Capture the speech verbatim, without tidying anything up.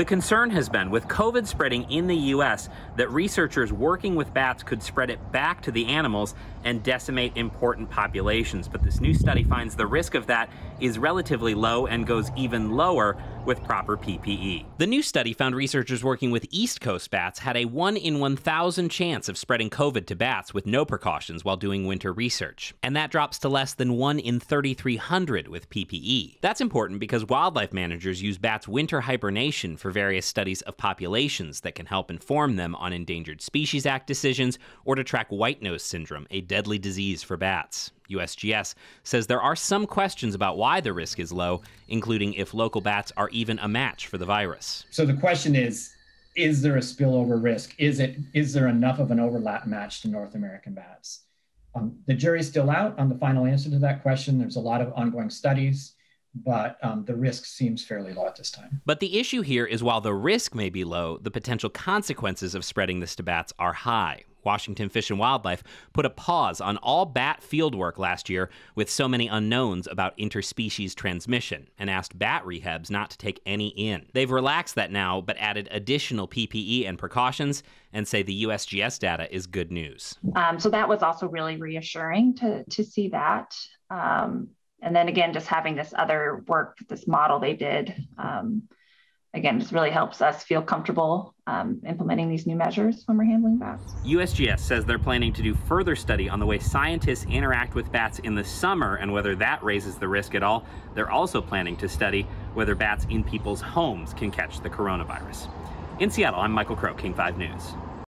The concern has been with COVID spreading in the U S that researchers working with bats could spread it back to the animals and decimate important populations. But this new study finds the risk of that is relatively low and goes even lower with proper P P E. The new study found researchers working with East Coast bats had a one in one thousand chance of spreading COVID to bats with no precautions while doing winter research. And that drops to less than one in thirty-three hundred with P P E. That's important because wildlife managers use bats' winter hibernation for various studies of populations that can help inform them on Endangered Species Act decisions or to track white-nose syndrome, a deadly disease for bats. U S G S says there are some questions about why the risk is low, including if local bats are even a match for the virus. So the question is, is there a spillover risk? Is it, is there enough of an overlap match to North American bats? Um, the jury's still out on the final answer to that question. There's a lot of ongoing studies, but um, the risk seems fairly low at this time. But the issue here is while the risk may be low, the potential consequences of spreading this to bats are high. Washington Fish and Wildlife put a pause on all bat fieldwork last year with so many unknowns about interspecies transmission and asked bat rehabs not to take any in. They've relaxed that now, but added additional P P E and precautions and say the U S G S data is good news. Um, so that was also really reassuring to, to see that. Um, and then again, just having this other work, this model they did, um, Again, this really helps us feel comfortable um, implementing these new measures when we're handling bats. U S G S says they're planning to do further study on the way scientists interact with bats in the summer and whether that raises the risk at all. They're also planning to study whether bats in people's homes can catch the coronavirus. In Seattle, I'm Michael Crow, King five News.